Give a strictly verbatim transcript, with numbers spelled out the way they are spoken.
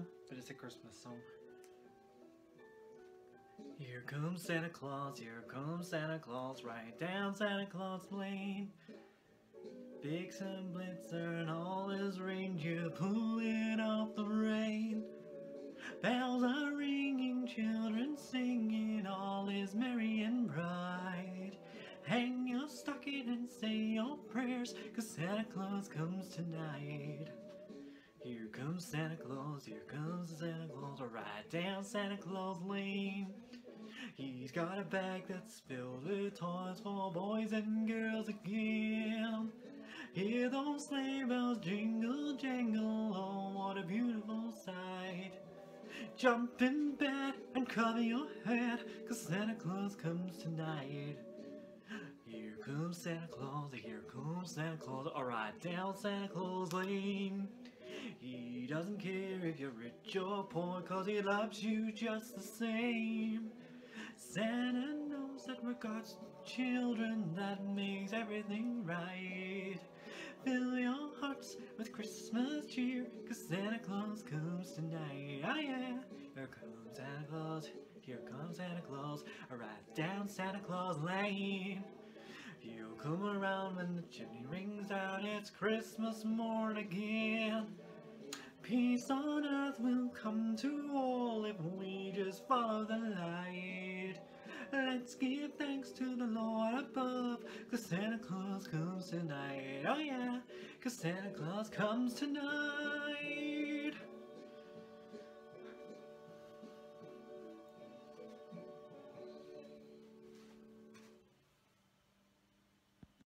now, but it's a Christmas song. Here comes Santa Claus, here comes Santa Claus, right down Santa Claus Lane. Biggs and Blitzer and all his reindeer pulling off the rain. Bells are ringing, children singing, all is merry and bright. Hang your stocking and say your prayers, 'cause Santa Claus comes tonight. Here comes Santa Claus, here comes Santa Claus, right down Santa Claus Lane. He's got a bag that's filled with toys for boys and girls again. Hear those sleigh bells jingle, jangle, oh what a beautiful sight. Jump in bed and cover your head, 'cause Santa Claus comes tonight. Here comes Santa Claus, here comes Santa Claus, right down Santa Claus Lane. He doesn't care if you're rich or poor, 'cause he loves you just the same. Santa knows that regards children, that makes everything right. Fill your hearts with Christmas cheer, 'cause Santa Claus comes tonight. Ah yeah, here comes Santa Claus, here comes Santa Claus, right down Santa Claus Lane. He'll come around when the chimney rings out, it's Christmas morn again. Peace on earth will come to all if we just follow the light. Let's give thanks to the Lord above, 'cause Santa Claus comes tonight. Oh yeah, 'cause Santa Claus comes tonight.